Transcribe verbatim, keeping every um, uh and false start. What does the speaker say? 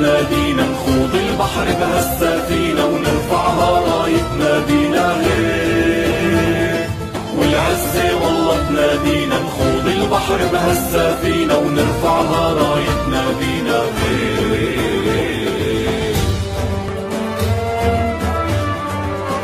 رايتنا بينا نخوض البحر بهالسفينة ونرفعها رايتنا بينا غير والعزة والله تنادينا نخوض البحر بهالسفينة ونرفعها رايتنا بينا